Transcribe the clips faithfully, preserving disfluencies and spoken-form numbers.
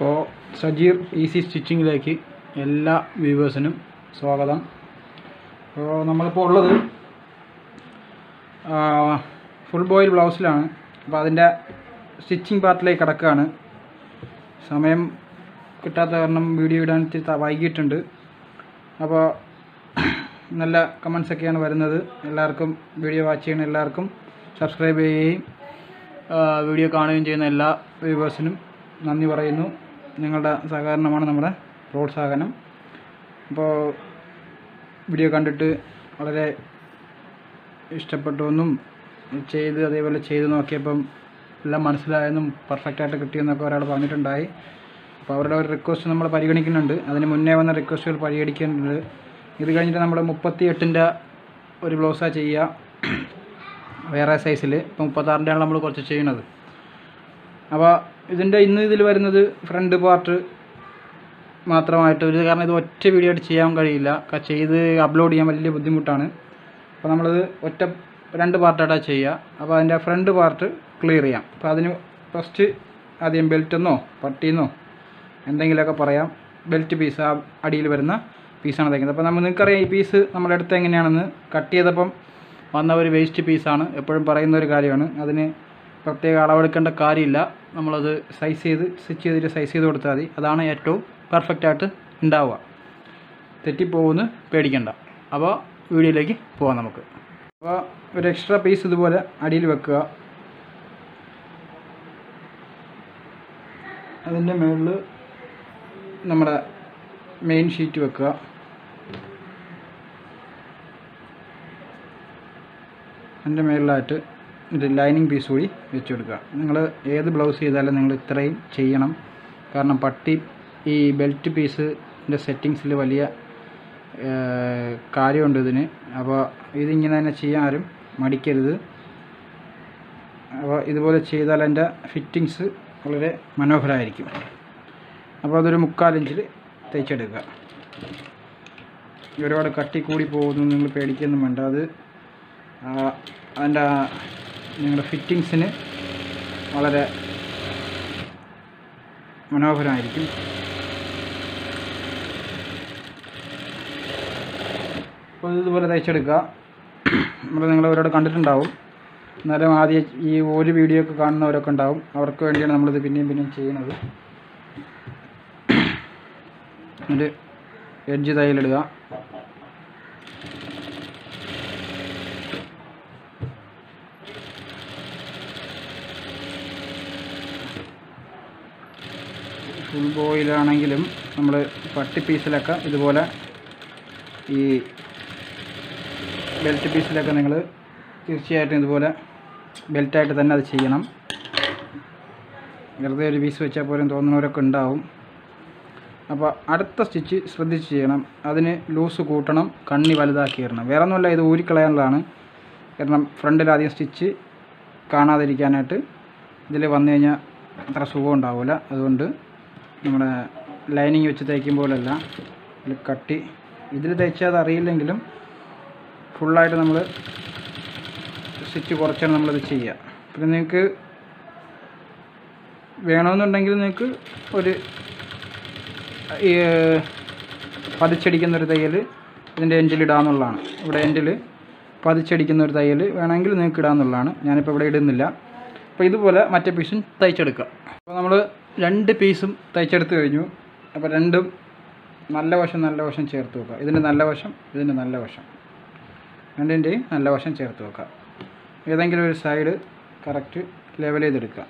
അപ്പോൾ സജീർ ഈസി സ്റ്റിച്ചിങ്ങിലേക്ക് എല്ലാ വ്യൂവേഴ്സിനും സ്വാഗതം. അപ്പോൾ നമ്മളിപ്പോൾ ഉള്ളത് ഫുൾ ബോയിൽ ബ്ലൗസിലാണ്. അപ്പോൾ അതിൻ്റെ സ്റ്റിച്ചിങ് പാർട്ടിലേക്ക് കിടക്കുകയാണ്. സമയം കിട്ടാത്ത കാരണം വീഡിയോ ഇടാൻ വൈകിയിട്ടുണ്ട്. അപ്പോൾ നല്ല കമൻസൊക്കെയാണ് വരുന്നത്. എല്ലാവർക്കും വീഡിയോ വാച്ച് ചെയ്യുന്ന എല്ലാവർക്കും സബ്സ്ക്രൈബ് ചെയ്യുകയും വീഡിയോ കാണുകയും ചെയ്യുന്ന എല്ലാ വ്യൂവേഴ്സിനും നന്ദി പറയുന്നു. നിങ്ങളുടെ സഹകരണമാണ് നമ്മുടെ പ്രോത്സാഹനം. അപ്പോൾ വീഡിയോ കണ്ടിട്ട് വളരെ ഇഷ്ടപ്പെട്ടുവെന്നും ചെയ്ത് അതേപോലെ ചെയ്ത് നോക്കിയപ്പം എല്ലാം മനസ്സിലായെന്നും പെർഫെക്റ്റായിട്ട് കിട്ടിയെന്നൊക്കെ ഒരാൾ പറഞ്ഞിട്ടുണ്ടായി. അപ്പോൾ അവരുടെ ഒരു റിക്വസ്റ്റ് നമ്മൾ പരിഗണിക്കുന്നുണ്ട്. അതിന് മുന്നേ വന്ന റിക്വസ്റ്റുകൾ പരിഗണിക്കുന്നുണ്ട്. ഇത് കഴിഞ്ഞിട്ട് നമ്മൾ മുപ്പത്തി എട്ടിൻ്റെ ഒരു ബ്ലൗസാണ് ചെയ്യുക വേറെ സൈസിൽ. ഇപ്പോൾ മുപ്പത്താറിൻ്റെയാണ് നമ്മൾ കുറച്ച് ചെയ്യണത്. അപ്പോൾ ഇതിൻ്റെ ഇന്ന് ഇതിൽ വരുന്നത് ഫ്രണ്ട് പാർട്ട് മാത്രമായിട്ട് ഒരു കാരണം ഇത് ഒറ്റ വീഡിയോ ആയിട്ട് ചെയ്യാൻ കഴിയില്ല. ചെയ്ത് അപ്ലോഡ് ചെയ്യാൻ വലിയ ബുദ്ധിമുട്ടാണ്. അപ്പോൾ നമ്മളിത് ഒറ്റ രണ്ട് പാർട്ടായിട്ടാണ് ചെയ്യുക. അപ്പോൾ അതിൻ്റെ ഫ്രണ്ട് പാർട്ട് ക്ലിയർ ചെയ്യാം. അപ്പോൾ അതിന് ഫസ്റ്റ് ആദ്യം ബെൽറ്റെന്നോ പട്ടിയെന്നോ എന്തെങ്കിലുമൊക്കെ പറയാം. ബെൽറ്റ് പീസ് ആ അടിയിൽ വരുന്ന പീസാണ് തയ്ക്കുന്നത്. അപ്പോൾ നമ്മൾ നിങ്ങൾക്കറിയാം ഈ പീസ് നമ്മളെടുത്ത് എങ്ങനെയാണെന്ന്. കട്ട് ചെയ്തപ്പം വന്ന ഒരു വേസ്റ്റ് പീസാണ്, എപ്പോഴും പറയുന്ന ഒരു കാര്യമാണ്. അതിന് പ്രത്യേക അളവെടുക്കേണ്ട കാര്യമില്ല. നമ്മളത് സൈസ് ചെയ്ത് സ്റ്റിച്ച് ചെയ്തിട്ട് സൈസ് ചെയ്ത് കൊടുത്താൽ മതി. അതാണ് ഏറ്റവും പെർഫെക്റ്റായിട്ട് ഉണ്ടാവുക. തെറ്റിപ്പോകുമെന്ന് പേടിക്കണ്ട. അപ്പോൾ വീഡിയോയിലേക്ക് പോകാം നമുക്ക്. അപ്പോൾ ഒരു എക്സ്ട്രാ പീസ് ഇതുപോലെ അടിയിൽ വെക്കുക. അതിൻ്റെ മുകളിൽ നമ്മുടെ മെയിൻ ഷീറ്റ് വെക്കുക. അതിൻ്റെ മുകളിലായിട്ട് ഒരു ലൈനിങ് പീസ് കൂടി വെച്ച് കൊടുക്കുക. നിങ്ങൾ ഏത് ബ്ലൗസ് ചെയ്താലും നിങ്ങൾ ഇത്രയും ചെയ്യണം. കാരണം പട്ടി ഈ ബെൽറ്റ് പീസിൻ്റെ സെറ്റിങ്സിൽ വലിയ കാര്യമുണ്ട് ഇതിന്. അപ്പോൾ ഇതിങ്ങനെ തന്നെ ചെയ്യാൻ ആരും മടിക്കരുത്. അപ്പോൾ ഇതുപോലെ ചെയ്താൽ അതിൻ്റെ ഫിറ്റിങ്സ് വളരെ മനോഹരമായിരിക്കും. അപ്പോൾ അതൊരു മുക്കാലിഞ്ചിൽ തയ്ച്ചെടുക്കുക. ഒരുപാട് കട്ടി കൂടി പോകുന്നു നിങ്ങൾ പേടിക്കൊന്നും വേണ്ട. അത് അതിൻ്റെ നിങ്ങളുടെ ഫിറ്റിങ്സിന് വളരെ മനോഹരമായിരിക്കും. അപ്പോൾ ഇതുപോലെ തയ്ച്ചെടുക്കുക. നമ്മൾ നിങ്ങളവരോട് കണ്ടിട്ടുണ്ടാവും. എന്നാലും ആദ്യം ഈ ഒരു വീഡിയോ ഒക്കെ കാണുന്നവരൊക്കെ ഉണ്ടാവും. അവർക്ക് വേണ്ടിയാണ് നമ്മളിത് പിന്നെയും പിന്നെയും ചെയ്യണത്. എന്നിട്ട് എഡ്ജ് തയ്യലിടുക. ഫുൾ ബോയിലാണെങ്കിലും നമ്മൾ പട്ടി പീസിലൊക്കെ ഇതുപോലെ ഈ ബെൽറ്റ് പീസിലൊക്കെ നിങ്ങൾ തീർച്ചയായിട്ടും ഇതുപോലെ ബെൽറ്റായിട്ട് തന്നെ അത് ചെയ്യണം. വെറുതെ ഒരു പീസ് വെച്ചാൽ പോലും തോന്നുന്നവരൊക്കെ ഉണ്ടാവും. അപ്പോൾ അടുത്ത സ്റ്റിച്ച് ശ്രദ്ധിച്ച് ചെയ്യണം. അതിന് ലൂസ് കൂട്ടണം, കണ്ണി വലുതാക്കി ഇടണം. വേറെ ഒന്നുമല്ല, ഇത് ഊരിക്കളയാനുള്ളതാണ്. കാരണം ഫ്രണ്ടിൽ ആദ്യം സ്റ്റിച്ച് കാണാതിരിക്കാനായിട്ട് ഇതിൽ വന്നു കഴിഞ്ഞാൽ അത്ര സുഖം ഉണ്ടാവില്ല. അതുകൊണ്ട് നമ്മുടെ ലൈനിങ് വെച്ച് തയ്ക്കുമ്പോഴല്ല, ഇതിൽ കട്ടി ഇതിൽ തയ്ച്ചാൽ അറിയില്ലെങ്കിലും ഫുള്ളായിട്ട് നമ്മൾ സ്റ്റിച്ച് കുറച്ചാണ് നമ്മളത് ചെയ്യുക. പിന്നെ നിങ്ങൾക്ക് വേണമെന്നുണ്ടെങ്കിൽ നിങ്ങൾക്ക് ഒരു പതിച്ചടിക്കുന്നൊരു തയ്യൽ ഇതിൻ്റെ എൻഡിൽ ഇടാമെന്നുള്ളതാണ്. ഇവിടെ എൻഡിൽ പതിച്ചടിക്കുന്നൊരു തയ്യൽ വേണമെങ്കിൽ നിങ്ങൾക്ക് ഇടാമെന്നുള്ളതാണ്. ഞാനിപ്പോൾ ഇവിടെ ഇടുന്നില്ല. അപ്പോൾ ഇതുപോലെ മറ്റേ പീസും തയ്ച്ചെടുക്കുക. അപ്പോൾ നമ്മൾ രണ്ട് പീസും തയ്ച്ചെടുത്ത് കഴിഞ്ഞു. അപ്പോൾ രണ്ടും നല്ല വശം നല്ല വശം ചേർത്ത് വെക്കുക. ഇതിൻ്റെ നല്ല വശം ഇതിൻ്റെ നല്ല വശം രണ്ടിൻ്റെയും നല്ല വശം ചേർത്ത് വെക്കുക. ഏതെങ്കിലും ഒരു സൈഡ് കറക്റ്റ് ലെവൽ ചെയ്തെടുക്കുക.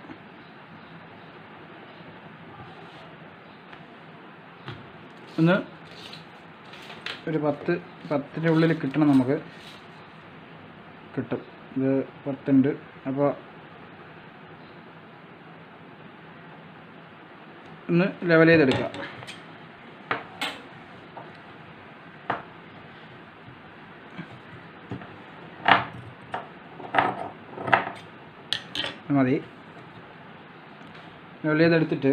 ഒന്ന് ഒരു പത്ത് പത്തിൻ്റെ ഉള്ളിൽ കിട്ടണം. നമുക്ക് കിട്ടും. ഇത് പത്തുണ്ട്. അപ്പോൾ ഒന്ന് ലെവൽ ചെയ്തെടുക്കുക. മതി. ലെവൽ ചെയ്തെടുത്തിട്ട്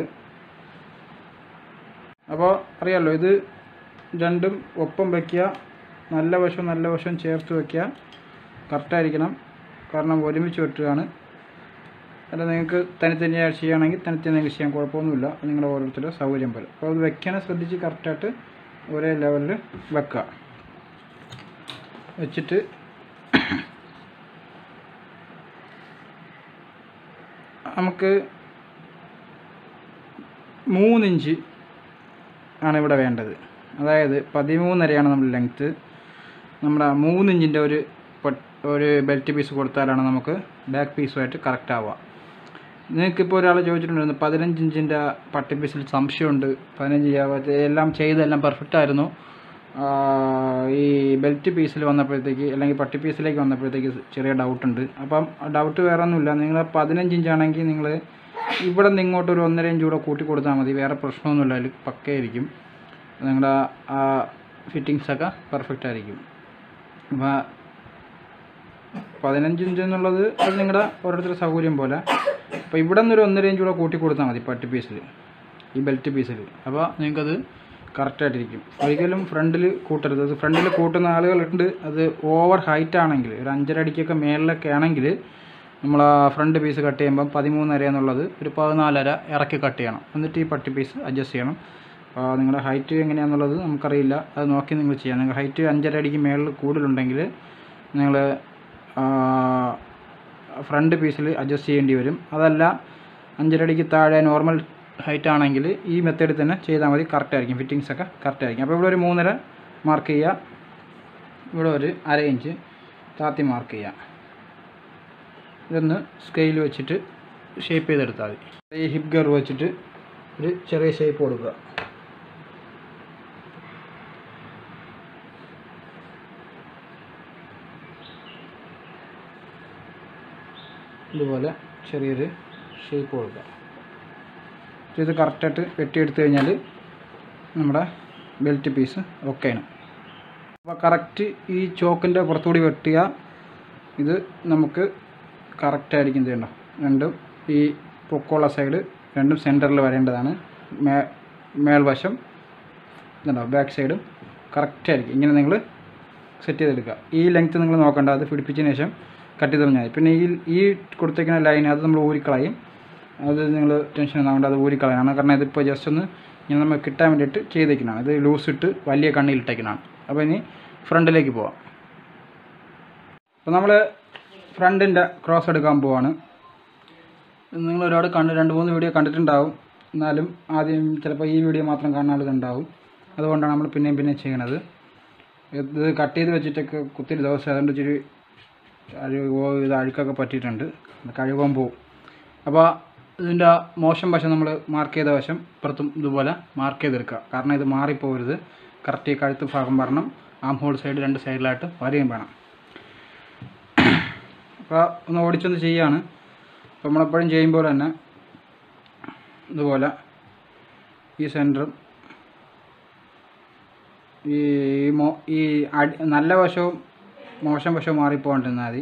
അപ്പോൾ അറിയാമല്ലോ ഇത് രണ്ടും ഒപ്പം വയ്ക്കുക. നല്ല വശം നല്ല വശം ചേർത്ത് വയ്ക്കുക. കറക്റ്റായിരിക്കണം. കാരണം ഒരുമിച്ച് വെട്ടുകയാണ്. അല്ല നിങ്ങൾക്ക് തനിത്തന്നെയായി ചെയ്യുകയാണെങ്കിൽ തനിത്തന്നെ ചെയ്യാൻ കുഴപ്പമൊന്നുമില്ല, നിങ്ങളുടെ ഓരോരുത്തരുടെ സൗകര്യം പോലെ. അപ്പോൾ അത് വെക്കാനും ശ്രദ്ധിച്ച് കറക്റ്റായിട്ട് ഒരേ ലെവലിൽ വെക്കുക. വെച്ചിട്ട് നമുക്ക് മൂന്നിഞ്ച് ആണ് ഇവിടെ വേണ്ടത്. അതായത് പതിമൂന്നരയാണ് നമ്മുടെ ലെങ്ത്ത്. നമ്മുടെ മൂന്നിഞ്ചിൻ്റെ ഒരു ഒരു ബെൽറ്റ് പീസ് കൊടുത്താലാണ് നമുക്ക് ബാക്ക് പീസുമായിട്ട് കറക്റ്റ് ആവുക. നിങ്ങൾക്കിപ്പോൾ ഒരാൾ ചോദിച്ചിട്ടുണ്ടായിരുന്നു പതിനഞ്ചിഞ്ചിൻ്റെ പട്ടി പീസിൽ സംശയമുണ്ട്, പതിനഞ്ച് ചെയ്യാത്ത എല്ലാം ചെയ്തെല്ലാം പെർഫെക്റ്റ് ആയിരുന്നു, ഈ ബെൽറ്റ് പീസിൽ വന്നപ്പോഴത്തേക്ക് അല്ലെങ്കിൽ പട്ടി പീസിലേക്ക് വന്നപ്പോഴത്തേക്ക് ചെറിയ ഡൗട്ടുണ്ട്. അപ്പം ഡൗട്ട് വേറെ ഒന്നുമില്ല, നിങ്ങൾ പതിനഞ്ചിഞ്ചാണെങ്കിൽ നിങ്ങൾ ഇവിടെ നിന്ന് ഇങ്ങോട്ട് ഒരു ഒന്നര ഇഞ്ച് കൂടെ കൂട്ടി കൊടുത്താൽ മതി, വേറെ പ്രശ്നമൊന്നുമില്ല, അതിൽ പക്കയായിരിക്കും, നിങ്ങളുടെ ആ ഫിറ്റിങ്സൊക്കെ പെർഫെക്റ്റ് ആയിരിക്കും. അപ്പോൾ പതിനഞ്ച് ഇഞ്ച് എന്നുള്ളത് അത് നിങ്ങളുടെ ഓരോരുത്തരുടെ സൗകര്യം പോലെ. അപ്പോൾ ഇവിടെ നിന്നൊരു ഒന്നര ഇഞ്ച് കൂടെ കൂട്ടി കൊടുത്താൽ മതി പട്ടി പീസിൽ, ഈ ബെൽറ്റ് പീസിൽ. അപ്പോൾ നിങ്ങൾക്കത് കറക്റ്റായിട്ടിരിക്കും. ഒരിക്കലും ഫ്രണ്ടിൽ കൂട്ടരുത്. അത് ഫ്രണ്ടിൽ കൂട്ടുന്ന ആളുകളുണ്ട്, അത് ഓവർ ഹൈറ്റ് ആണെങ്കിൽ ഒരു അഞ്ചര അടിക്കൊക്കെ മേളിലൊക്കെ ആണെങ്കിൽ നമ്മൾ ആ ഫ്രണ്ട് പീസ് കട്ട് ചെയ്യുമ്പം പതിമൂന്നര എന്നുള്ളത് ഒരു പതിനാലര ഇറക്കി കട്ട് ചെയ്യണം, എന്നിട്ട് ഈ പട്ടി പീസ് അഡ്ജസ്റ്റ് ചെയ്യണം. അപ്പോൾ നിങ്ങളുടെ ഹൈറ്റ് എങ്ങനെയാണെന്നുള്ളത് നമുക്കറിയില്ല, അത് നോക്കി നിങ്ങൾ ചെയ്യാം. നിങ്ങൾ ഹൈറ്റ് അഞ്ചര അടിക്ക് മേളിൽ കൂടുതലുണ്ടെങ്കിൽ നിങ്ങൾ ഫ്രണ്ട് പീസിൽ അഡ്ജസ്റ്റ് ചെയ്യേണ്ടി വരും. അതല്ല അഞ്ചര അടിക്ക് താഴെ നോർമൽ ഹൈറ്റ് ആണെങ്കിൽ ഈ മെത്തേഡിൽ തന്നെ ചെയ്താൽ മതി, കറക്റ്റായിരിക്കും, ഫിറ്റിങ്സൊക്കെ കറക്റ്റായിരിക്കും. അപ്പോൾ ഇവിടെ ഒരു മൂന്നര മാർക്ക് ചെയ്യുക, ഇവിടെ ഒരു അര ഇഞ്ച് താത്തി മാർക്ക് ചെയ്യുക, ഇതൊന്ന് സ്കെയിൽ വെച്ചിട്ട് ഷേപ്പ് ചെയ്തെടുത്താൽ മതി. ഈ ഹിപ്പ് ഗർവ് വെച്ചിട്ട് ഒരു ചെറിയ ഷേപ്പ് കൊടുക്കുക. ഇതുപോലെ ചെറിയൊരു ഷേപ്പ് കൊടുക്കുക. ഇത് കറക്റ്റായിട്ട് വെട്ടിയെടുത്ത് കഴിഞ്ഞാൽ നമ്മുടെ ബെൽറ്റ് പീസ് ഓക്കെയാണ്. അപ്പോൾ കറക്റ്റ് ഈ ചോക്കിൻ്റെ പുറത്തുകൂടി വെട്ടിയ ഇത് നമുക്ക് കറക്റ്റായിരിക്കും. ചെയ്യണം രണ്ടും ഈ പൊക്കമുള്ള സൈഡ് രണ്ടും സെൻറ്ററിൽ വരേണ്ടതാണ്. മേ മേൽവശം ഇതുണ്ടോ ബാക്ക് സൈഡും കറക്റ്റായിരിക്കും. ഇങ്ങനെ നിങ്ങൾ സെറ്റ് ചെയ്തെടുക്കുക. ഈ ലെങ്ത്ത് നിങ്ങൾ നോക്കണ്ട, അത് പിടിപ്പിച്ചതിന് ശേഷം കട്ട് ചെയ്ത് പറഞ്ഞാൽ മതി. പിന്നെ ഈ ഈ കൊടുത്തേക്കുന്ന ലൈൻ അത് നമ്മൾ ഊരിക്കളയും, അത് നിങ്ങൾ ടെൻഷൻ ഒന്നാവേണ്ട, അത് ഊരിക്കളയാണ്. കാരണം ഇതിപ്പോൾ ജസ്റ്റ് ഒന്ന് ഇങ്ങനെ നമ്മൾ കിട്ടാൻ വേണ്ടിയിട്ട് ചെയ്തേക്കുന്നതാണ്. ഇത് ലൂസിട്ട് വലിയ കണ്ണിലിട്ടേക്കുന്നതാണ്. അപ്പോൾ ഇനി ഫ്രണ്ടിലേക്ക് പോവാം. അപ്പോൾ നമ്മൾ ഫ്രണ്ടിൻ്റെ ക്രോസ് എടുക്കാൻ പോവാണ്. നിങ്ങൾ ഒരുപാട് കണ്ട് രണ്ട് മൂന്ന് വീഡിയോ കണ്ടിട്ടുണ്ടാവും, എന്നാലും ആദ്യം ചിലപ്പോൾ ഈ വീഡിയോ മാത്രം കാണാനുള്ളതുണ്ടാവും, അതുകൊണ്ടാണ് നമ്മൾ പിന്നെയും പിന്നെയും ചെയ്യണത്. ഇത് കട്ട് ചെയ്ത് വെച്ചിട്ടൊക്കെ കുത്തിരി ദിവസം അതുകൊണ്ട് ഇച്ചിരി അഴുകോ ഇത് അഴുക്കൊക്കെ പറ്റിയിട്ടുണ്ട്, കഴുകാൻ പോവും. അപ്പോൾ ഇതിൻ്റെ മോശം വശം നമ്മൾ മാർക്ക് ചെയ്ത വശം പുറത്തും ഇതുപോലെ മാർക്ക് ചെയ്തെടുക്കുക. കാരണം ഇത് മാറിപ്പോകരുത്, കറക്റ്റ് ഈ കഴുത്ത് ഭാഗം വരണം, ആം ഹോൾ സൈഡ് രണ്ട് സൈഡിലായിട്ട് വരെയും വേണം. അപ്പോൾ ഒന്ന് ഓടിച്ചൊന്ന് ചെയ്യുകയാണ്. അപ്പോൾ നമ്മളെപ്പോഴും ചെയ്യുമ്പോൾ തന്നെ ഇതുപോലെ ഈ സെൻറ്ററും ഈ മോ ഈ അടി നല്ല വശവും മോശം വശവും മാറിപ്പോകണ്ടിരുന്നാൽ മതി.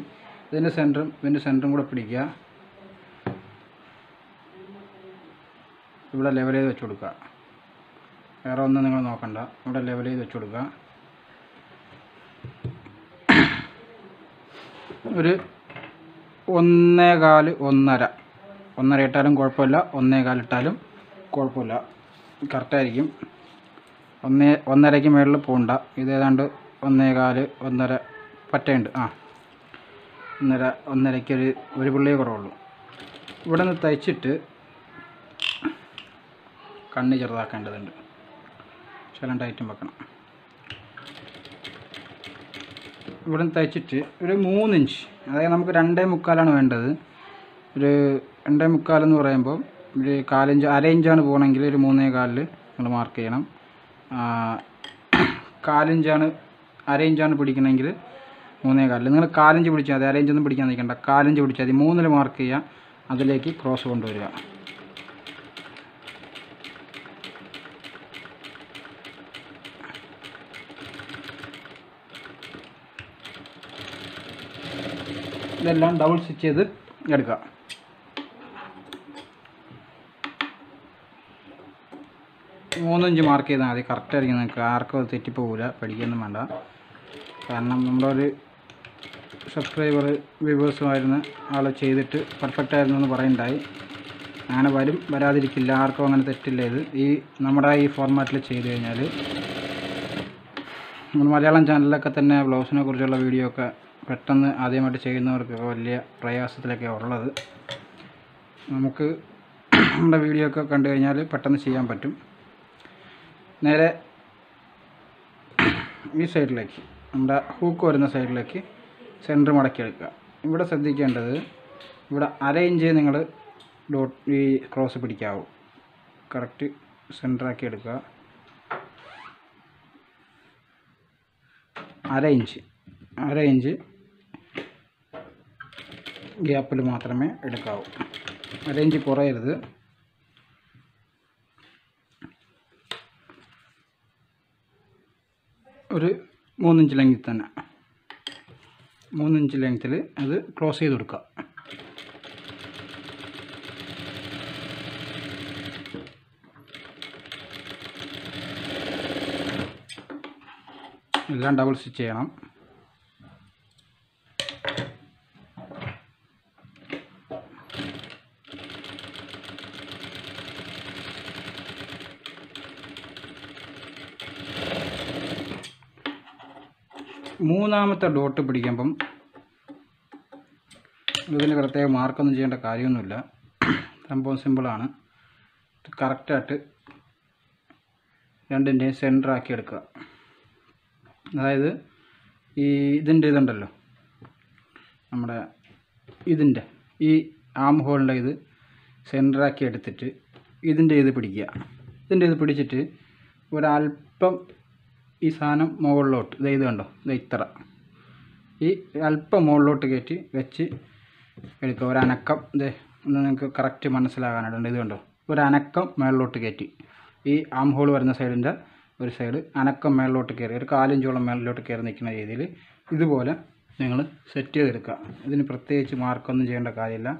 ഇതിൻ്റെ സെൻറ്ററും ഇതിൻ്റെ സെൻറ്ററും കൂടെ പിടിക്കുക, ഇവിടെ ലെവൽ ചെയ്ത് വെച്ച് കൊടുക്കുക. വേറെ ഒന്നും നിങ്ങൾ നോക്കണ്ട, ഇവിടെ ലെവൽ ചെയ്ത് വെച്ച് കൊടുക്കുക. ഒരു ഒന്നേകാല് ഒന്നര ഒന്നര ഇട്ടാലും കുഴപ്പമില്ല, ഒന്നേകാൽ ഇട്ടാലും കുഴപ്പമില്ല, കറക്റ്റായിരിക്കും. ഒന്നേ ഒന്നരയ്ക്ക് മുകളിൽ പോകണ്ട. ഇതേതാണ്ട് ഒന്നേകാല് ഒന്നര പറ്റയുണ്ട്. ആ ഒന്നര ഒന്നരയ്ക്ക് ഒരു ഒരു പുള്ളിയെ കുറവുള്ളൂ. ഇവിടെ നിന്ന് തയ്ച്ചിട്ട് കണ്ണ് ചെറുതാക്കേണ്ടതുണ്ട്, ശകലം ടൈറ്റും വെക്കണം. ഇവിടെ നിന്ന് തയ്ച്ചിട്ട് ഒരു മൂന്നിഞ്ച്, അതായത് നമുക്ക് രണ്ടേ മുക്കാലാണ് വേണ്ടത്. ഒരു രണ്ടേ മുക്കാലെന്ന് പറയുമ്പോൾ ഒരു കാലിഞ്ച് അര ഇഞ്ചാണ് പോകണമെങ്കിൽ ഒരു മൂന്നേ കാലിൽ നിങ്ങൾ മാർക്ക് ചെയ്യണം. കാലിഞ്ചാണ് അര ഇഞ്ചാണ് പിടിക്കണമെങ്കിൽ മൂന്നേ കാലിൽ നിങ്ങൾ കാലിഞ്ച് പിടിച്ചാൽ മതി, അര ഇഞ്ചൊന്നും പിടിക്കാൻ നിൽക്കണ്ട, കാലിഞ്ച് പിടിച്ചാൽ മതി. മൂന്നിൽ മാർക്ക് ചെയ്യുക, അതിലേക്ക് ക്രോസ് കൊണ്ടുവരിക. ഇതെല്ലാം ഡബിൾ സ്റ്റിച്ച് ചെയ്ത് എടുക്കുക. മൂന്നിഞ്ച് മാർക്ക് ചെയ്താൽ മതി, കറക്റ്റായിരിക്കും. നിങ്ങൾക്ക് ആർക്കും അത് തെറ്റിപ്പോകില്ല, പേടിക്കൊന്നും വേണ്ട. കാരണം നമ്മളൊരു subscriber viewers ആയിരുന്നു ആളെ ചെയ്തിട്ട് പെർഫെക്റ്റ് ആയിരുന്നു എന്ന് പറയുണ്ടായി അങ്ങനെ വരും വരാതിരിക്കില്ല ആർക്കും അങ്ങനെ തെറ്റില്ല ഇത് ഈ നമ്മുടെ ഈ ഫോർമാറ്റിൽ ചെയ്തു കഴിഞ്ഞാൽ നമ്മൾ മലയാളം ചാനലിലൊക്കെ തന്നെ ബ്ലൗസിനെ കുറിച്ചുള്ള വീഡിയോ ഒക്കെ പെട്ടെന്ന് ആദ്യമായിട്ട് ചെയ്യുന്നവർക്ക് വലിയ പ്രയാസത്തിലൊക്കെ ഉള്ളത് നമുക്ക് നമ്മുടെ വീഡിയോ ഒക്കെ കണ്ടു കഴിഞ്ഞാൽ പെട്ടെന്ന് ചെയ്യാൻ പറ്റും നേരെ ഈ സൈഡിലേക്ക് നമ്മുടെ ഹൂക്ക് വരുന്ന സൈഡിലേക്ക് സെൻറ്റർ മടക്കി എടുക്കുക ഇവിടെ ശ്രദ്ധിക്കേണ്ടത് ഇവിടെ അര ഇഞ്ച് നിങ്ങൾ ഡോട്ട് ഈ ക്രോസ് പിടിക്കാവൂ കറക്റ്റ് സെൻറ്ററാക്കി എടുക്കുക അര ഇഞ്ച് അര ഇഞ്ച് ഗ്യാപ്പിൽ മാത്രമേ എടുക്കാവൂ അര ഇഞ്ച് കുറയരുത് ഒരു മൂന്നിഞ്ച് ലെങ്ത്തിൽ തന്നെ മൂന്നിഞ്ച് ലെങ്ത്തിൽ അത് ക്ലോസ് ചെയ്ത് കൊടുക്കുക എല്ലാം ഡബിൾ സ്റ്റിച്ച് ചെയ്യണം മൂന്നാമത്തെ ഡോട്ട് പിടിക്കുമ്പം ഇതിന് പ്രത്യേക മാർക്കൊന്നും ചെയ്യേണ്ട കാര്യമൊന്നുമില്ല സംഭവം സിമ്പിളാണ് കറക്റ്റായിട്ട് രണ്ടിൻ്റെയും സെൻറ്ററാക്കി എടുക്കുക അതായത് ഈ ഇതിൻ്റെ ഇതുണ്ടല്ലോ നമ്മുടെ ഇതിൻ്റെ ഈ ആം ഹോളിൻ്റെ ഇത് സെൻറ്ററാക്കി എടുത്തിട്ട് ഇതിൻ്റെ ഇത് പിടിക്കുക ഇതിൻ്റെ ഇത് പിടിച്ചിട്ട് ഒരല്പം ഈ സാധനം മുകളിലോട്ട് ഇത് ഇത് കണ്ടോ ഇത് ഇത്ര ഈ അല്പം മുകളിലോട്ട് കയറ്റി വെച്ച് എടുക്കുക ഒരനക്കം ഇത് ഒന്ന് നിങ്ങൾക്ക് കറക്റ്റ് മനസ്സിലാകാനായിട്ടുണ്ട് ഇത് കണ്ടോ ഒരനക്കം മേളിലോട്ട് കയറ്റി ഈ ആം ഹോൾ വരുന്ന സൈഡിൻ്റെ ഒരു സൈഡ് അനക്കം മേളിലോട്ട് കയറി ഒരു കാലിഞ്ചോളം മേളിലോട്ട് കയറി നിൽക്കുന്ന രീതിയിൽ ഇതുപോലെ നിങ്ങൾ സെറ്റ് ചെയ്തെടുക്കുക ഇതിന് പ്രത്യേകിച്ച് മാർക്കൊന്നും ചെയ്യേണ്ട കാര്യമില്ല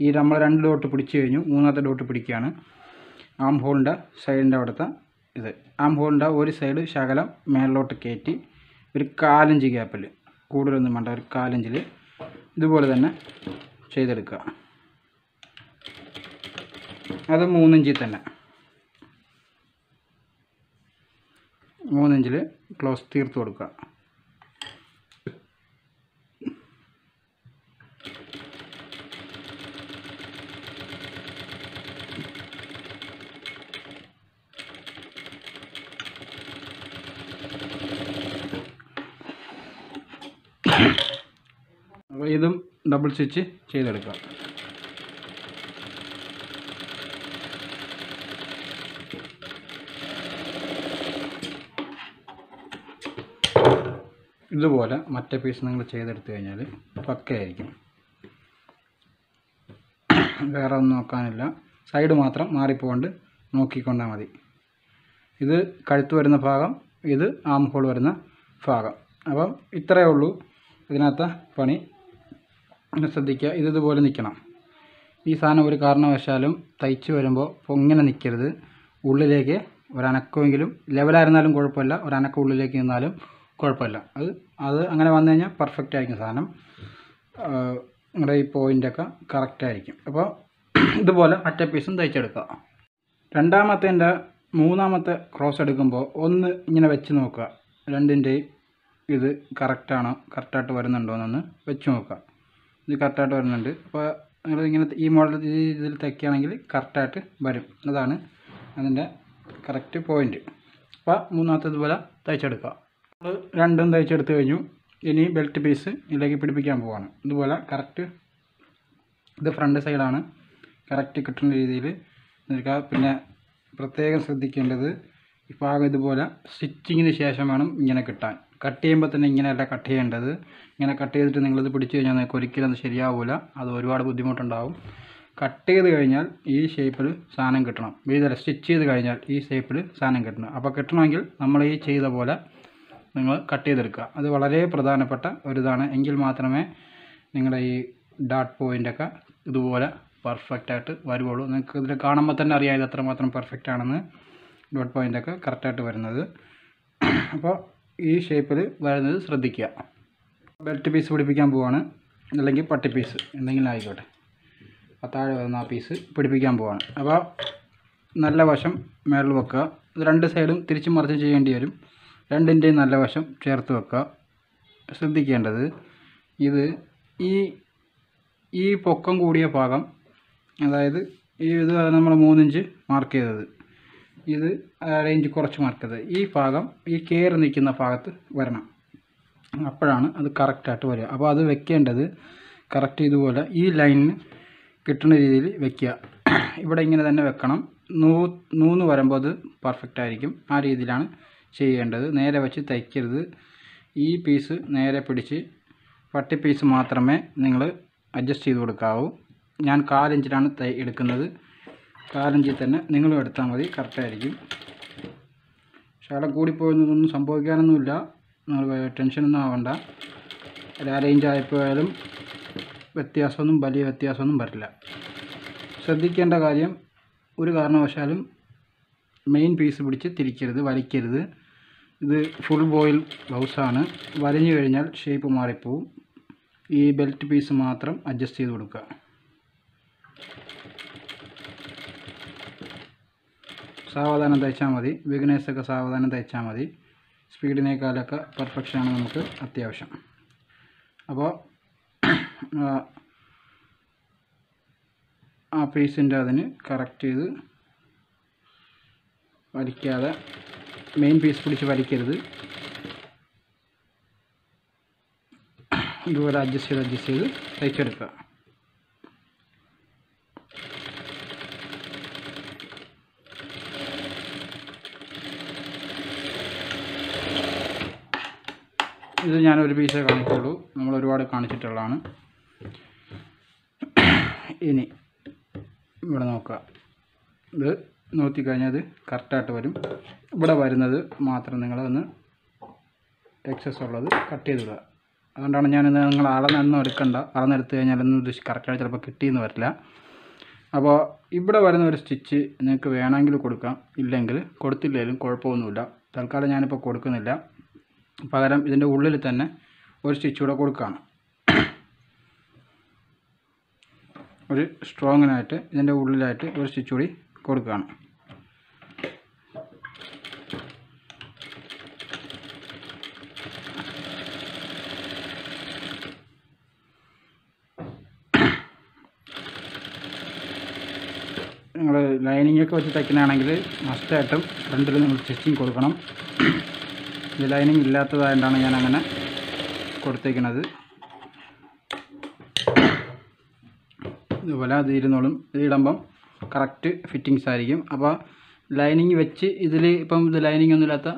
ഈ നമ്മൾ രണ്ട് ഡോട്ട് പിടിച്ചു കഴിഞ്ഞു മൂന്നാമത്തെ ഡോട്ട് പിടിക്കുകയാണ് ആം ഹോളിൻ്റെ സൈഡിൻ്റെ അവിടുത്തെ ഇത് ആം ഹോളിൻ്റെ ഒരു സൈഡ് ശകലം മേളിലോട്ട് കയറ്റി ഒരു കാലിഞ്ച് ഗ്യാപ്പിൽ കൂടുതലൊന്നും വേണ്ട ഒരു കാലിഞ്ചിൽ ഇതുപോലെ തന്നെ ചെയ്തെടുക്കുക അത് മൂന്നിഞ്ചിൽ തന്നെ മൂന്നിഞ്ചിൽ ക്ലോസ് തീർത്ത് കൊടുക്കുക അപ്പോൾ ഇതും ഡബിൾ സ്റ്റിച്ച് ചെയ്തെടുക്കുക ഇതുപോലെ മറ്റേ പീസ് നിങ്ങൾ ചെയ്തെടുത്തു കഴിഞ്ഞാൽ പക്കയായിരിക്കും വേറെ ഒന്നും നോക്കാനില്ല സൈഡ് മാത്രം മാറിപ്പോണ്ട് നോക്കിക്കൊണ്ടാൽ മതി ഇത് കഴുത്ത് വരുന്ന ഭാഗം ഇത് ആം ഹോൾ വരുന്ന ഭാഗം അപ്പം ഇത്രയേ ഉള്ളൂ ഇതിനകത്ത് പണി ശ്രദ്ധിക്കുക ഇത് ഇതുപോലെ നിൽക്കണം ഈ സാധനം ഒരു കാരണവശാലും തയ്ച്ച് വരുമ്പോൾ ഇങ്ങനെ നിൽക്കരുത് ഉള്ളിലേക്ക് ഒരനക്കമെങ്കിലും ലെവലായിരുന്നാലും കുഴപ്പമില്ല ഒരനക്കം ഉള്ളിലേക്ക് നിന്നാലും കുഴപ്പമില്ല അത് അത് അങ്ങനെ വന്നു കഴിഞ്ഞാൽ പെർഫെക്റ്റ് ആയിരിക്കും സാധനം നിങ്ങളുടെ ഈ പോയിൻ്റൊക്കെ കറക്റ്റായിരിക്കും അപ്പോൾ ഇതുപോലെ മറ്റേ പീസും തയ്ച്ചെടുക്കുക രണ്ടാമത്തേൻ്റെ മൂന്നാമത്തെ ക്രോസ് എടുക്കുമ്പോൾ ഒന്ന് ഇങ്ങനെ വെച്ച് നോക്കുക രണ്ടിൻ്റെയും ഇത് കറക്റ്റാണോ കറക്റ്റായിട്ട് വരുന്നുണ്ടോ എന്നൊന്ന് വെച്ച് നോക്കുക ഇത് കറക്റ്റായിട്ട് വരുന്നുണ്ട് അപ്പോൾ നിങ്ങൾ ഇങ്ങനെ ഈ മോഡൽ ഇതിൽ തയ്ക്കുകയാണെങ്കിൽ കറക്റ്റായിട്ട് വരും അതാണ് അതിൻ്റെ കറക്റ്റ് പോയിൻ്റ് അപ്പോൾ മൂന്നാമത്തെ ഇതുപോലെ തയ്ച്ചെടുക്കുക രണ്ടും തയ്ച്ചെടുത്ത് കഴിഞ്ഞു ഇനി ബെൽറ്റ് പീസ് ഇതിലേക്ക് പിടിപ്പിക്കാൻ പോവാണ് ഇതുപോലെ കറക്റ്റ് ഇത് ഫ്രണ്ട് സൈഡാണ് കറക്റ്റ് കിട്ടുന്ന രീതിയിൽ നിൽക്കുക പിന്നെ പ്രത്യേകം ശ്രദ്ധിക്കേണ്ടത് ഈ ഭാഗം ഇതുപോലെ സ്റ്റിച്ചിങ്ങിന് ശേഷം വേണം ഇങ്ങനെ കിട്ടാൻ കട്ട് ചെയ്യുമ്പോൾ തന്നെ ഇങ്ങനെയല്ല കട്ട് ചെയ്യേണ്ടത് ഇങ്ങനെ കട്ട് ചെയ്തിട്ട് നിങ്ങളിത് പിടിച്ചു കഴിഞ്ഞാൽ നിങ്ങൾക്ക് ഒരിക്കലും അത് ശരിയാവില്ല അത് ഒരുപാട് ബുദ്ധിമുട്ടുണ്ടാവും കട്ട് ചെയ്ത് കഴിഞ്ഞാൽ ഈ ഷേപ്പിൽ സാധനം കിട്ടണം ഇതല്ല സ്റ്റിച്ച് ചെയ്ത് കഴിഞ്ഞാൽ ഈ ഷേപ്പിൽ സാധനം കിട്ടണം അപ്പോൾ കിട്ടണമെങ്കിൽ നമ്മൾ ഈ ചെയ്ത പോലെ നിങ്ങൾ കട്ട് ചെയ്തെടുക്കുക അത് വളരെ പ്രധാനപ്പെട്ട ഒരിതാണ് എങ്കിൽ മാത്രമേ നിങ്ങളുടെ ഈ ഡാട്ട് പോയിൻ്റൊക്കെ ഇതുപോലെ പെർഫെക്റ്റായിട്ട് വരുവുള്ളൂ നിങ്ങൾക്ക് ഇതിൽ കാണുമ്പോൾ തന്നെ അറിയാം ഇത് എത്രമാത്രം പെർഫെക്റ്റ് ആണെന്ന് ഡോട്ട് പോയിൻ്റൊക്കെ കറക്റ്റായിട്ട് വരുന്നത് അപ്പോൾ ഈ ഷേപ്പിൽ വരുന്നത് ശ്രദ്ധിക്കുക ബെൽറ്റ് പീസ് പിടിപ്പിക്കാൻ പോവാണ്, അല്ലെങ്കിൽ പട്ടി പീസ് എന്തെങ്കിലും ആയിക്കോട്ടെ, ആ താഴെ വരുന്ന ആ പീസ് പിടിപ്പിക്കാൻ പോവാണ്. അപ്പോൾ നല്ല വശം മേളിൽ വെക്കുക, രണ്ട് സൈഡും തിരിച്ചും മറിച്ച് ചെയ്യേണ്ടി വരും. രണ്ടിൻ്റെയും നല്ല വശം ചേർത്ത് വെക്കുക. ശ്രദ്ധിക്കേണ്ടത് ഇത് ഈ ഈ പൊക്കം കൂടിയ ഭാഗം, അതായത് ഈ ഇത് നമ്മൾ മൂന്നിഞ്ച് മാർക്ക് ചെയ്തത്, ഇത് റേഞ്ച് കുറച്ച് മാർക്ക് ചെയ്തത്, ഈ ഭാഗം ഈ കയറി നിൽക്കുന്ന ഭാഗത്ത് വരണം. അപ്പോഴാണ് അത് കറക്റ്റായിട്ട് വരിക. അപ്പോൾ അത് വെക്കേണ്ടത് കറക്റ്റ് ഇതുപോലെ ഈ ലൈനിന് കിട്ടുന്ന രീതിയിൽ വെക്കുക. ഇവിടെ ഇങ്ങനെ തന്നെ വെക്കണം. നൂ നൂന്ന് വരുമ്പോൾ അത് പെർഫെക്റ്റ് ആയിരിക്കും. ആ രീതിയിലാണ് ചെയ്യേണ്ടത്. നേരെ വെച്ച് തയ്ക്കരുത്. ഈ പീസ് നേരെ പിടിച്ച് പട്ടി പീസ് മാത്രമേ നിങ്ങൾ അഡ്ജസ്റ്റ് ചെയ്ത് കൊടുക്കാവൂ. ഞാൻ കാലിഞ്ചിലാണ് തൈ എടുക്കുന്നത്. കാലിഞ്ചിൽ തന്നെ നിങ്ങളും എടുത്താൽ മതി, കറക്റ്റായിരിക്കും. പക്ഷേ അവിടെ കൂടിപ്പോയൊന്നും സംഭവിക്കാനൊന്നുമില്ല, നിങ്ങൾ ടെൻഷനൊന്നും ആവണ്ട. ഒരു അറേഞ്ച് ആയിപ്പോയാലും വ്യത്യാസമൊന്നും വലിയ വ്യത്യാസമൊന്നും വരില്ല. ശ്രദ്ധിക്കേണ്ട കാര്യം, ഒരു കാരണവശാലും മെയിൻ പീസ് പിടിച്ച് തിരിക്കരുത്, വലിക്കരുത്. ഇത് ഫുൾ ബോയിൽ ബ്ലൗസാണ്, വലിഞ്ഞു കഴിഞ്ഞാൽ ഷേപ്പ് മാറിപ്പോവും. ഈ ബെൽറ്റ് പീസ് മാത്രം അഡ്ജസ്റ്റ് ചെയ്ത് കൊടുക്കുക. സാവധാനം തയ്ച്ചാൽ മതി. ബിഗിനേഴ്സൊക്കെ സാവധാനം തയ്ച്ചാൽ മതി. സ്പീഡിനേക്കാളൊക്കെ പെർഫെക്ഷനാണ് നമുക്ക് അത്യാവശ്യം. അപ്പോൾ ആ പീസിൻ്റെ അതിന് കറക്റ്റ് ചെയ്ത് വലിക്കാതെ, മെയിൻ പീസ് പിടിച്ച് വലിക്കരുത്. ഇതുപോലെ അഡ്ജസ്റ്റ് ചെയ്ത് അഡ്ജസ്റ്റ് ചെയ്ത് തയ്ച്ചെടുക്കുക. ഇത് ഞാനൊരു പീസേ കാണിക്കുള്ളൂ, നമ്മൾ ഒരുപാട് കാണിച്ചിട്ടുള്ളതാണ്. ഇനി ഇവിടെ നോക്കുക, ഇത് നോക്കിക്കഴിഞ്ഞാൽ അത് കറക്റ്റായിട്ട് വരും. ഇവിടെ വരുന്നത് മാത്രം നിങ്ങളൊന്ന് എക്സസ് ഉള്ളത് കട്ട് ചെയ്തിടുക. അതുകൊണ്ടാണ് ഞാനിത്, നിങ്ങൾ അളന്നൊന്നും എടുക്കണ്ട, അളന്നെടുത്ത് കഴിഞ്ഞാലൊന്നും ഇത് കറക്റ്റായിട്ട് ചിലപ്പോൾ കിട്ടിയെന്ന് വരില്ല. അപ്പോൾ ഇവിടെ വരുന്ന ഒരു സ്റ്റിച്ച് നിങ്ങൾക്ക് വേണമെങ്കിൽ കൊടുക്കാം, ഇല്ലെങ്കിൽ കൊടുത്തില്ലെങ്കിലും കുഴപ്പമൊന്നുമില്ല. തൽക്കാലം ഞാനിപ്പോൾ കൊടുക്കുന്നില്ല, പകരം ഇതിൻ്റെ ഉള്ളിൽ തന്നെ ഒരു സ്റ്റിച്ച് കൂടെ കൊടുക്കുകയാണ്. ഒരു സ്ട്രോങ്ങിനായിട്ട് ഇതിൻ്റെ ഉള്ളിലായിട്ട് ഒരു സ്റ്റിച്ച് കൂടി കൊടുക്കുകയാണ്. നിങ്ങൾ ലൈനിങ്ങൊക്കെ വെച്ച് തയ്ക്കുന്നതാണെങ്കിൽ മസ്റ്റായിട്ടും ഫ്രണ്ടിൽ നിങ്ങൾ സ്റ്റിച്ചിങ് കൊടുക്കണം. ഇത് ലൈനിങ് ഇല്ലാത്തതായതുകൊണ്ടാണ് ഞാൻ അങ്ങനെ കൊടുത്തേക്കുന്നത്. ഇതുപോലെ അത് ഇരുന്നോളും, ഇത് ഇടുമ്പം കറക്റ്റ് ഫിറ്റിങ്സ് ആയിരിക്കും. അപ്പോൾ ലൈനിങ് വെച്ച് ഇതിൽ ഇപ്പം ഇത് ലൈനിങ് ഒന്നും ഇല്ലാത്ത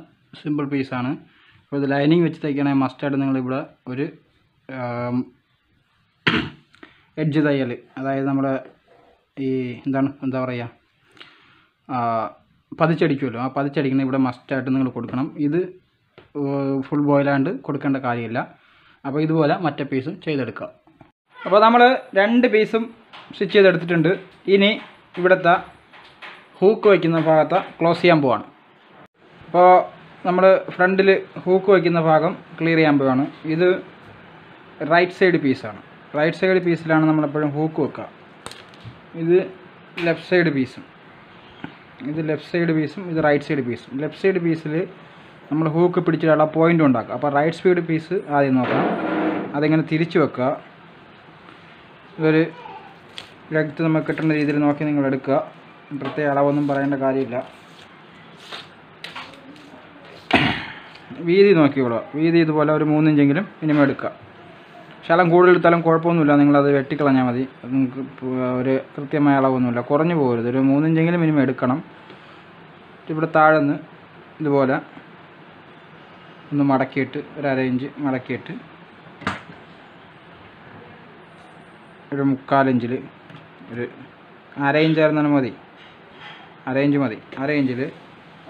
സിമ്പിൾ പീസാണ്. അപ്പോൾ ഇത് ലൈനിങ് വെച്ച് തയ്ക്കുകയാണെങ്കിൽ മസ്റ്റായിട്ട് നിങ്ങളിവിടെ ഒരു എഡ്ജ് തയ്യൽ, അതായത് നമ്മുടെ ഈ എന്താണ് എന്താ പറയുക പതിച്ചടിക്കുമല്ലോ, ആ പതിച്ചടിക്കണം ഇവിടെ മസ്റ്റായിട്ട് നിങ്ങൾ കൊടുക്കണം. ഇത് ഫുൾ ബോയിലാണ്ട് കൊടുക്കേണ്ട കാര്യമില്ല. അപ്പോൾ ഇതുപോലെ മറ്റേ പീസും ചെയ്തെടുക്കുക. അപ്പോൾ നമ്മൾ രണ്ട് പീസും സ്റ്റിച്ച് ചെയ്തെടുത്തിട്ടുണ്ട്. ഇനി ഇവിടുത്തെ ഹൂക്ക് വയ്ക്കുന്ന ഭാഗത്ത് ക്ലോസ് ചെയ്യാൻ പോവാണ്. അപ്പോൾ നമ്മൾ ഫ്രണ്ടിൽ ഹൂക്ക് വയ്ക്കുന്ന ഭാഗം ക്ലിയർ ചെയ്യാൻ പോവാണ്. ഇത് റൈറ്റ് സൈഡ് പീസാണ്. റൈറ്റ് സൈഡ് പീസിലാണ് നമ്മളെപ്പോഴും ഹൂക്ക് വെക്കുക. ഇത് ലെഫ്റ്റ് സൈഡ് പീസും ഇത് ലെഫ്റ്റ് സൈഡ് പീസും ഇത് റൈറ്റ് സൈഡ് പീസും. ലെഫ്റ്റ് സൈഡ് പീസിൽ നമ്മൾ ഹൂക്ക് പിടിച്ചിട്ടുള്ള പോയിൻ്റ് ഉണ്ടാക്കുക. അപ്പോൾ റൈറ്റ് സൈഡ് പീസ് ആദ്യം നോക്കാം, അതിങ്ങനെ തിരിച്ച് വെക്കുക. ഇതൊരു ലെഗ്ത്ത് നമുക്ക് കിട്ടുന്ന രീതിയിൽ നോക്കി നിങ്ങൾ എടുക്കുക. പ്രത്യേക അളവൊന്നും പറയേണ്ട കാര്യമില്ല. വീതി നോക്കിക്കോളുക. വീതി ഇതുപോലെ ഒരു മൂന്നിഞ്ചെങ്കിലും മിനിമം എടുക്കുക. ശകലം കൂടുതൽ എടുത്താലും കുഴപ്പമൊന്നുമില്ല, നിങ്ങളത് വെട്ടിക്കളഞ്ഞാൽ മതി. നിങ്ങൾക്ക് ഒരു കൃത്യമായ അളവൊന്നുമില്ല, കുറഞ്ഞു പോകരുത്. ഒരു മൂന്നിഞ്ചെങ്കിലും മിനിമം എടുക്കണം. ഇവിടെ താഴെന്ന് ഇതുപോലെ ഒന്ന് മടക്കിയിട്ട് ഒരു അരയിഞ്ച് മടക്കിയിട്ട് ഒരു മുക്കാലിഞ്ചിൽ ഒരു അരയിഞ്ചായിരുന്നാണ് മതി, അരയിഞ്ച് മതി. അരയിഞ്ചിൽ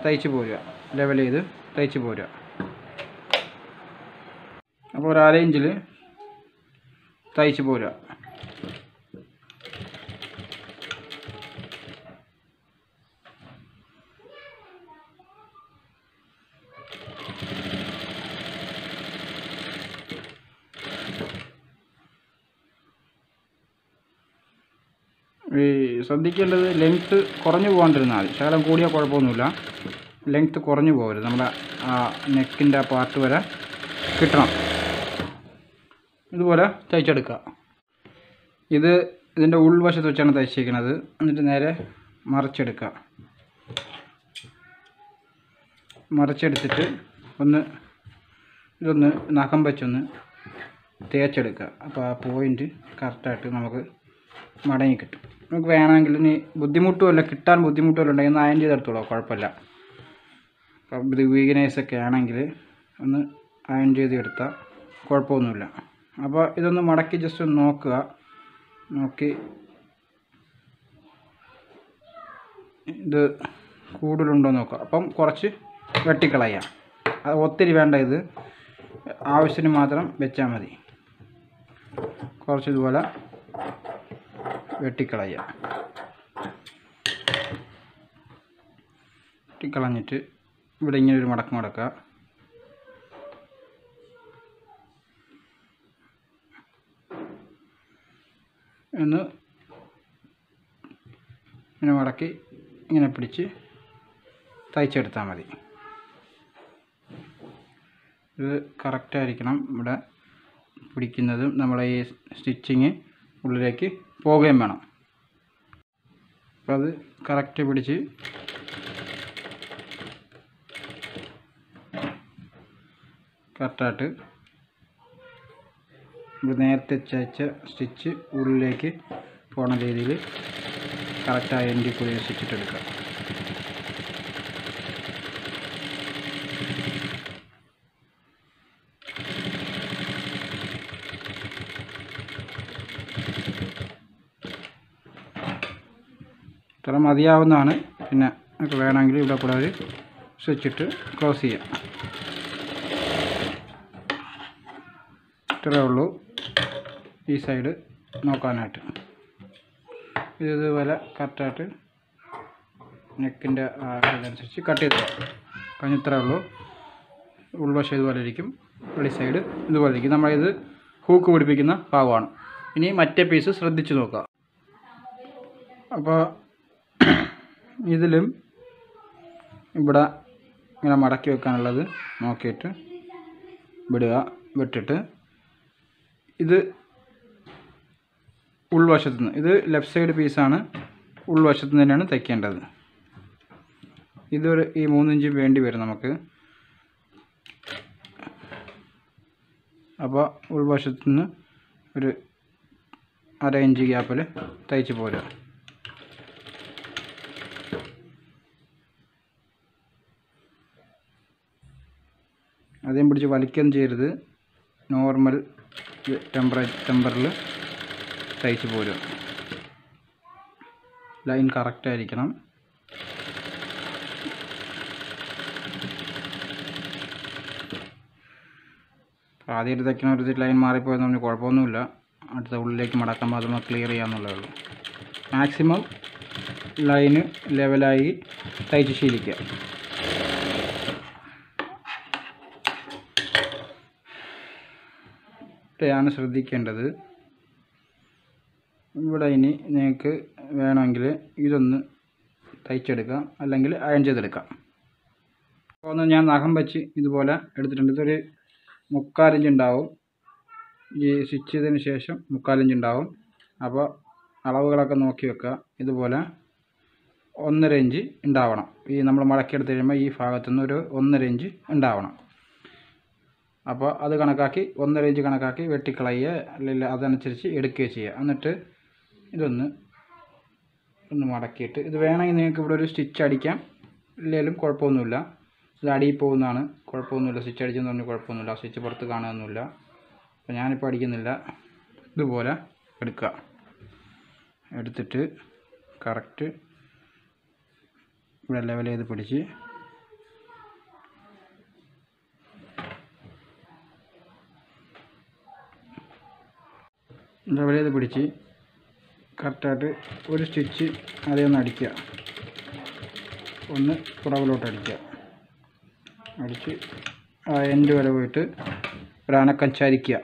തയ്ച്ച് പോരുക, ലെവൽ ചെയ്ത് തയ്ച്ച് പോരുക. അപ്പോൾ ഒരു അരയിഞ്ചിൽ തയ്ച്ച് പോരുക. ശ്രദ്ധിക്കേണ്ടത് ലെങ്ത്ത് കുറഞ്ഞു പോകാണ്ടിരുന്നാൽ മതി. ശകലം കൂടിയാൽ കുഴപ്പമൊന്നുമില്ല, ലെങ്ത്ത് കുറഞ്ഞു പോകരുത്. നമ്മുടെ ആ നെക്കിൻ്റെ ആ പാർട്ട് വരെ കിട്ടണം. ഇതുപോലെ തയ്ച്ചെടുക്കുക. ഇത് ഇതിൻ്റെ ഉൾവശത്ത് വെച്ചാണ് തയ്ച്ചിരിക്കുന്നത്. എന്നിട്ട് നേരെ മറിച്ചെടുക്കുക. മറിച്ചെടുത്തിട്ട് ഒന്ന് ഇതൊന്ന് നഖം വെച്ചൊന്ന് തേച്ചെടുക്കുക. അപ്പോൾ ആ പോയിൻ്റ് കറക്റ്റായിട്ട് നമുക്ക് മടങ്ങി കിട്ടും. നമുക്ക് വേണമെങ്കിൽ ഇനി ബുദ്ധിമുട്ടുമല്ല, കിട്ടാൻ ബുദ്ധിമുട്ടുമല്ല ഉണ്ടെങ്കിൽ ഒന്ന് അയൺ ചെയ്തെടുത്തോളൂ, കുഴപ്പമില്ല. അപ്പം ഇത് വീഗനൈസൊക്കെ ആണെങ്കിൽ ഒന്ന് അയൺ ചെയ്തെടുത്താൽ കുഴപ്പമൊന്നുമില്ല. അപ്പോൾ ഇതൊന്ന് മടക്കി ജസ്റ്റ് ഒന്ന് നോക്കുക. നോക്കി ഇത് കൂടുതലുണ്ടോ നോക്കുക. അപ്പം കുറച്ച് വെട്ടിക്കളയാം, അത് ഒത്തിരി വേണ്ട, ഇത് ആവശ്യത്തിന് മാത്രം വെച്ചാൽ മതി. കുറച്ച് ഇതുപോലെ വെട്ടിക്കളയാം. വെട്ടിക്കളഞ്ഞിട്ട് ഇവിടെ ഇങ്ങനെ ഒരു മടക്കം മടക്കുക. ഒന്ന് ഇങ്ങനെ മടക്കി ഇങ്ങനെ പിടിച്ച് തയ്ച്ചെടുത്താൽ മതി. ഇത് കറക്റ്റായിരിക്കണം, ഇവിടെ പിടിക്കുന്നതും നമ്മളെ ഈ സ്റ്റിച്ചിങ് ഉള്ളിലേക്ക് പോവുകയും വേണം. അപ്പോൾ അത് കറക്റ്റ് പിടിച്ച് കറക്റ്റായിട്ട് ഇവിടെ നേരത്തെ ചയച്ച സ്റ്റിച്ച് ഉള്ളിലേക്ക് പോണ രീതിയിൽ കറക്റ്റായി എൻ്റെ കൂടി സ്റ്റിച്ചിട്ടെടുക്കുക. ഇത്ര മതിയാവുന്നതാണ്. പിന്നെ നമുക്ക് വേണമെങ്കിൽ ഇവിടെ കൂടെ ഒരു സ്വിച്ചിട്ട് ക്ലോസ് ചെയ്യാം. ഇത്രയേ ഉള്ളൂ ഈ സൈഡ് നോക്കാനായിട്ട്. ഇതുപോലെ കറക്റ്റായിട്ട് നെക്കിൻ്റെ ഇതനുസരിച്ച് കട്ട് ചെയ്ത് കഴിഞ്ഞാൽ ഇത്രയേ ഉള്ളൂ. ഉൾവശം ഇതുപോലെ ഇരിക്കും, വെളി സൈഡ് ഇതുപോലെ ഇരിക്കും. നമ്മളിത് ഹൂക്ക് പിടിപ്പിക്കുന്ന ഭാഗമാണ്. ഇനി മറ്റേ പീസ് ശ്രദ്ധിച്ച് നോക്കുക. അപ്പോൾ ഇതിലും ഇവിടെ ഇങ്ങനെ മടക്കി വെക്കാനുള്ളത് നോക്കിയിട്ട് വിടുക. വിട്ടിട്ട് ഇത് ഉൾവശത്തു നിന്ന്, ഇത് ലെഫ്റ്റ് സൈഡ് പീസാണ്, ഉൾവശത്തു നിന്ന് തന്നെയാണ് തയ്ക്കേണ്ടത്. ഇതൊരു ഈ മൂന്നിഞ്ച് വേണ്ടി വരും നമുക്ക്. അപ്പോൾ ഉൾവശത്തു നിന്ന് ഒരു അര ഇഞ്ച് ഗ്യാപ്പിൽ തയ്ച്ച് പോരുക. ആദ്യം പിടിച്ച് വലിക്കുകയും ചെയ്യരുത്, നോർമൽ ടെമ്പറേച്ചർ ടെമ്പറിൽ തയ്ച്ച് പോരുക. ലൈൻ കറക്റ്റായിരിക്കണം. ആദ്യമായിട്ട് തയ്ക്കണവരത്തിൽ ലൈൻ മാറിപ്പോയെന്ന് പറഞ്ഞാൽ കുഴപ്പമൊന്നുമില്ല, അടുത്ത ഉള്ളിലേക്ക് മടക്കാൻ മാത്രമേ ക്ലിയർ ചെയ്യാമെന്നുള്ളതേ ഉള്ളൂ. മാക്സിമം ലൈന് ലെവലായി തയ്ച്ച് ശീലിക്കുക. ാണ് ശ്രദ്ധിക്കേണ്ടത്. ഇവിടെ ഇനി നിങ്ങൾക്ക് വേണമെങ്കിൽ ഇതൊന്ന് തയ്ച്ചെടുക്കാം, അല്ലെങ്കിൽ അയൺ ചെയ്തെടുക്കാം. ഒന്ന് ഞാൻ നഖം വെച്ച് ഇതുപോലെ എടുത്തിട്ടുണ്ട്. ഇതൊരു മുക്കാലിഞ്ച് ഉണ്ടാവും, ഈ സ്റ്റിച്ച് ചെയ്തതിന് ശേഷം മുക്കാലിഞ്ച് ഉണ്ടാവും. അപ്പോൾ അളവുകളൊക്കെ നോക്കി വെക്കുക. ഇതുപോലെ ഒന്നര ഇഞ്ച് ഉണ്ടാവണം. ഈ നമ്മൾ മടക്കിയെടുത്ത് കഴിയുമ്പോൾ ഈ ഭാഗത്തു നിന്ന് ഒരു ഒന്നര ഇഞ്ച് ഉണ്ടാവണം. അപ്പോൾ അത് കണക്കാക്കി ഒന്നര ഇഞ്ച് കണക്കാക്കി വെട്ടിക്കളയുക, അല്ലെങ്കിൽ അതനുസരിച്ച് എടുക്കുകയോ ചെയ്യുക. എന്നിട്ട് ഇതൊന്ന് ഒന്ന് മടക്കിയിട്ട് ഇത് വേണമെങ്കിൽ നിങ്ങൾക്ക് ഇവിടെ ഒരു സ്റ്റിച്ച് അടിക്കാം, ഇല്ലെങ്കിലും കുഴപ്പമൊന്നുമില്ല. ഇത് അടിയിൽ പോകുന്നതാണ്, കുഴപ്പമൊന്നുമില്ല. സ്റ്റിച്ച് അടിച്ചെന്ന് പറഞ്ഞാൽ കുഴപ്പമൊന്നുമില്ല, സ്റ്റിച്ച് പുറത്ത് കാണുകയൊന്നുമില്ല. അപ്പോൾ ഞാനിപ്പോൾ അടിക്കുന്നില്ല. ഇതുപോലെ എടുക്കുക. എടുത്തിട്ട് കറക്റ്റ് ഇവിടെ ലെവൽ ചെയ്ത് പിടിച്ച് ലെവൽ ചെയ്ത് പിടിച്ച് കറക്റ്റായിട്ട് ഒരു സ്റ്റിച്ച് അതേ ഒന്ന് അടിക്കുക, ഒന്ന് പുറകിലോട്ട് അടിക്കുക. അടിച്ച് ആ എൻഡ് വരെ പോയിട്ട് ഒരനക്കം ചരിക്കുക.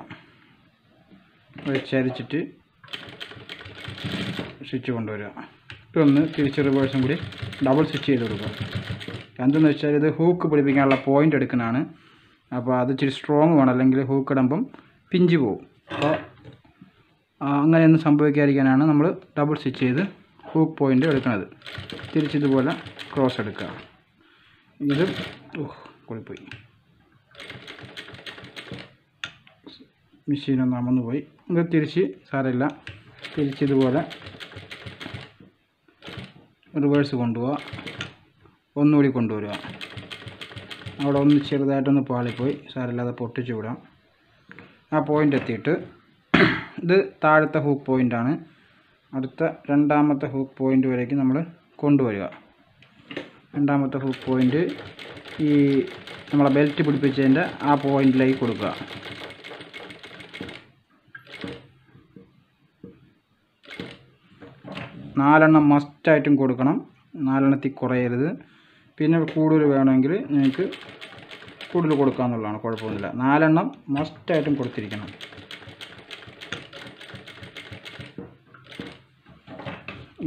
ചരിച്ചിട്ട് സ്റ്റിച്ച് കൊണ്ടുവരിക. ഇതൊന്ന് തിരിച്ച് റിവേഴ്സും കൂടി ഡബിൾ സ്റ്റിച്ച് ചെയ്ത് കൊടുക്കുക. എന്തെന്ന് വെച്ചാൽ ഇത് ഹൂക്ക് പിടിപ്പിക്കാനുള്ള പോയിൻ്റ് എടുക്കുന്നതാണ്. അപ്പോൾ അത് ഇച്ചിരി സ്ട്രോങ് വേണം, അല്ലെങ്കിൽ ഹൂക്ക് ഇടുമ്പം പിഞ്ച് പോവും. അപ്പോൾ അങ്ങനെയൊന്നും സംഭവിക്കാതിരിക്കാനാണ് നമ്മൾ ഡബിൾ സ്റ്റിച്ച് ചെയ്ത് ഹൂക്ക് പോയിൻ്റ് എടുക്കുന്നത്. തിരിച്ചിതുപോലെ ക്രോസ് എടുക്കുക. ഇത് കുളിപ്പോയി, മെഷീനൊന്ന് അമന്ന് പോയി. ഇത് തിരിച്ച് സാരമില്ല, തിരിച്ചിതുപോലെ റിവേഴ്സ് കൊണ്ടുപോവുക, ഒന്നുകൂടി കൊണ്ടുവരിക. അവിടെ ഒന്ന് ചെറുതായിട്ടൊന്ന് പാളിപ്പോയി, സാരമില്ലാതെ പൊട്ടിച്ചു വിടാം. ആ പോയിൻ്റ് എത്തിയിട്ട് ഇത് താഴത്തെ ഹൂക്ക് പോയിൻ്റാണ്. അടുത്ത രണ്ടാമത്തെ ഹൂക്ക് പോയിൻ്റ് വരേക്ക് നമ്മൾ കൊണ്ടുവരിക. രണ്ടാമത്തെ ഹൂക്ക് പോയിൻ്റ് ഈ നമ്മളെ ബെൽറ്റ് പിടിപ്പിച്ചതിൻ്റെ ആ പോയിൻ്റിലേക്ക് കൊടുക്കുക. നാലെണ്ണം മസ്റ്റായിട്ടും കൊടുക്കണം, നാലെണ്ണത്തിൽ കുറയരുത്. പിന്നെ കൂടുതൽ വേണമെങ്കിൽ നിങ്ങൾക്ക് കൂടുതൽ കൊടുക്കാമെന്നുള്ളതാണ്, കുഴപ്പമൊന്നുമില്ല. നാലെണ്ണം മസ്റ്റായിട്ടും കൊടുത്തിരിക്കണം.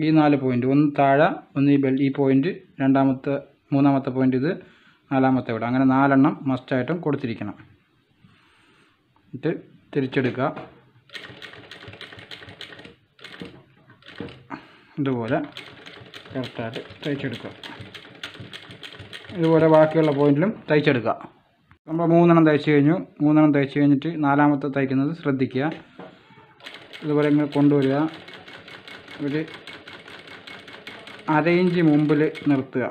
ഈ നാല് പോയിൻ്റ്, ഒന്ന് താഴെ, ഒന്ന് ഈ ബെൽ ഈ പോയിൻ്റ്, രണ്ടാമത്തെ മൂന്നാമത്തെ പോയിൻ്റ്, ഇത് നാലാമത്തെ ഇവിടെ. അങ്ങനെ നാലെണ്ണം മസ്റ്റായിട്ടും കൊടുത്തിരിക്കണം. എന്നിട്ട് തിരിച്ചെടുക്കുക. ഇതുപോലെ കറക്റ്റായിട്ട് തയ്ച്ചെടുക്കുക. ഇതുപോലെ ബാക്കിയുള്ള പോയിന്റിലും തയ്ച്ചെടുക്കുക. നമ്മൾ മൂന്നെണ്ണം തയ്ച്ച് കഴിഞ്ഞു. മൂന്നെണ്ണം തയ്ച്ച് കഴിഞ്ഞിട്ട് നാലാമത്തെ തയ്ക്കുന്നത് ശ്രദ്ധിക്കുക. ഇതുപോലെ ഇങ്ങനെ കൊണ്ടുവരിക. ഒരു അരയിഞ്ച് മുമ്പിൽ നിർത്തുക,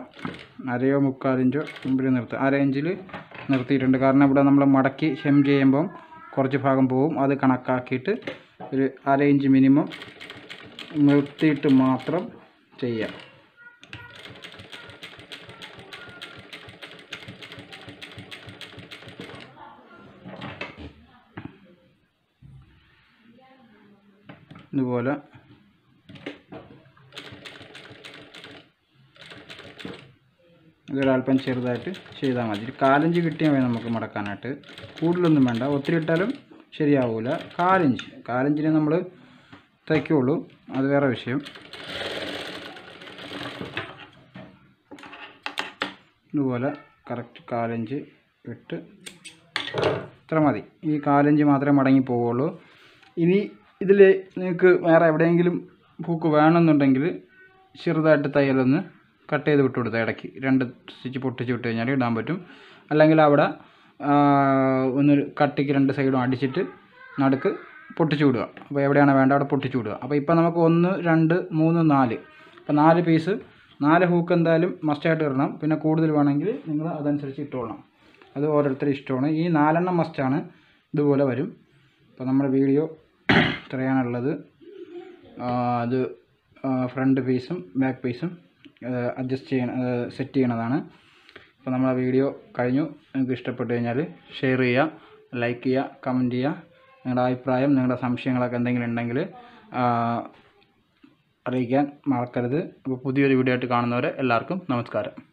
അരയോ മുക്കാലിഞ്ചോ മുമ്പിൽ നിർത്തുക. അരയിഞ്ചിൽ നിർത്തിയിട്ടുണ്ട്, കാരണം ഇവിടെ നമ്മൾ മടക്കി ഹെം ചെയ്യുമ്പം കുറച്ച് ഭാഗം പോവും. അത് കണക്കാക്കിയിട്ട് ഒരു അരയിഞ്ച് മിനിമം നിർത്തിയിട്ട് മാത്രം ചെയ്യാം. ഇതുപോലെ ഇതൊരൽപ്പം ചെറുതായിട്ട് ചെയ്താൽ മതി. കാലിഞ്ച് കിട്ടിയാൽ മതി നമുക്ക് മടക്കാനായിട്ട്. കൂടുതലൊന്നും വേണ്ട, ഒത്തിരി ഇട്ടാലും ശരിയാവില്ല. കാലിഞ്ച് കാലിഞ്ചിനെ നമ്മൾ തയ്ക്കുള്ളൂ, അത് വേറെ വിഷയം. ഇതുപോലെ കറക്റ്റ് കാലിഞ്ച് ഇട്ട് ഇത്ര മതി. ഈ കാലിഞ്ച് മാത്രമേ മടങ്ങി പോവുള്ളൂ. ഇനി ഇതിൽ നിങ്ങൾക്ക് വേറെ എവിടെയെങ്കിലും പൂക്ക് വേണമെന്നുണ്ടെങ്കിൽ ചെറുതായിട്ട് തയ്യലൊന്ന് കട്ട് ചെയ്ത് വിട്ട് കൊടുത്താൽ ഇടയ്ക്ക് രണ്ട് സ്റ്റിച്ച് പൊട്ടിച്ച് വിട്ട് കഴിഞ്ഞാൽ ഇടാൻ പറ്റും. അല്ലെങ്കിൽ അവിടെ ഒന്ന് കട്ടിക്ക് രണ്ട് സൈഡും അടിച്ചിട്ട് നടുക്ക് പൊട്ടിച്ചു വിടുക. അപ്പോൾ എവിടെയാണ് വേണ്ട അവിടെ പൊട്ടിച്ചു വിടുക. അപ്പോൾ ഇപ്പോൾ നമുക്ക് ഒന്ന് രണ്ട് മൂന്ന് നാല്, അപ്പോൾ നാല് പീസ്, നാല് ഹൂക്ക് എന്തായാലും മസ്റ്റായിട്ട് ഇടണം. പിന്നെ കൂടുതൽ വേണമെങ്കിൽ നിങ്ങൾ അതനുസരിച്ച് ഇട്ടോളണം, അത് ഓരോരുത്തരും ഇഷ്ടമാണ്. ഈ നാലെണ്ണം മസ്റ്റാണ്, ഇതുപോലെ വരും. അപ്പോൾ നമ്മുടെ വീഡിയോ ഇത്രയാണുള്ളത്. അത് ഫ്രണ്ട് പീസും ബാക്ക് പീസും അഡ്ജസ്റ്റ് ചെയ്യണം, സെറ്റ് ചെയ്യണതാണ്. അപ്പോൾ നമ്മളെ വീഡിയോ കഴിഞ്ഞു. നിങ്ങൾക്ക് ഇഷ്ടപ്പെട്ട് കഴിഞ്ഞാൽ ഷെയർ ചെയ്യുക, ലൈക്ക് ചെയ്യുക, കമൻറ്റ് ചെയ്യുക. നിങ്ങളുടെ അഭിപ്രായം, നിങ്ങളുടെ സംശയങ്ങളൊക്കെ എന്തെങ്കിലും ഉണ്ടെങ്കിൽ അറിയിക്കാൻ മറക്കരുത്. അപ്പോൾ പുതിയൊരു വീഡിയോ ആയിട്ട് കാണുന്നവരെ എല്ലാവർക്കും നമസ്കാരം.